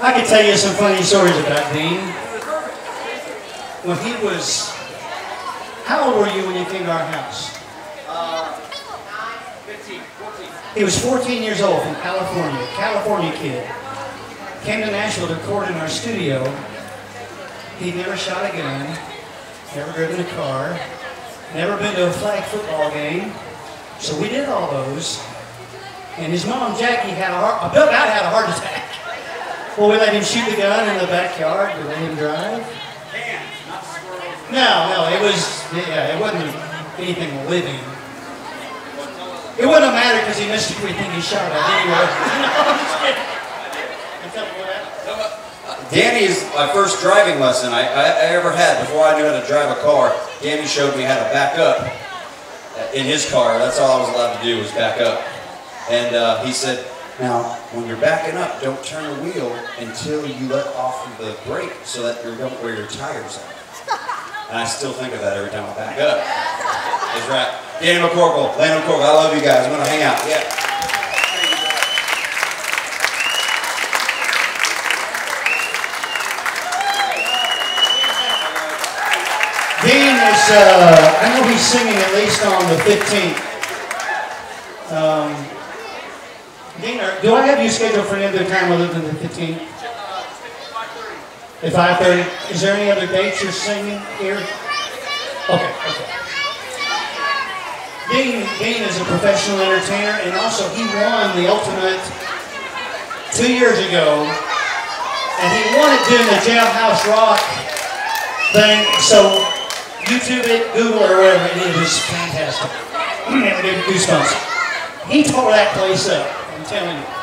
I can tell you some funny stories about Dean. When he was, how old were you when you came to our house? 15, 14. He was 14 years old from California, California kid. Came to Nashville to record in our studio. He'd never shot a gun, never driven a car, never been to a flag football game. So we did all those. And his mom, Jackie, had a heart attack. Well, we let him shoot the gun in the backyard. We let him drive. No, it wasn't anything living. It wouldn't matter because he missed everything he shot at anyway. Danny is my first driving lesson I ever had. Before I knew how to drive a car, Danny showed me how to back up in his car. That's all I was allowed to do was back up. And he said, "Now, when you're backing up, don't turn the wheel until you let off of the brake so that you don't wear your tires out." And I still think of that every time I back up. That's right. Danny McCorkle, Landon McCorkle, I love you guys. I'm going to hang out. Yeah. Dean is, I know he's singing at least on the 15th. Dean, do I have you scheduled for another time other than the 15th? At 5:30. Is there any other dates you're singing here? Okay, okay. Dean is a professional entertainer, and also he won the Ultimate 2 years ago, and he won it doing the Jailhouse Rock thing, so YouTube it, Google it, or whatever, and it was fantastic. It gave me goosebumps. He tore that place up. I'm telling you.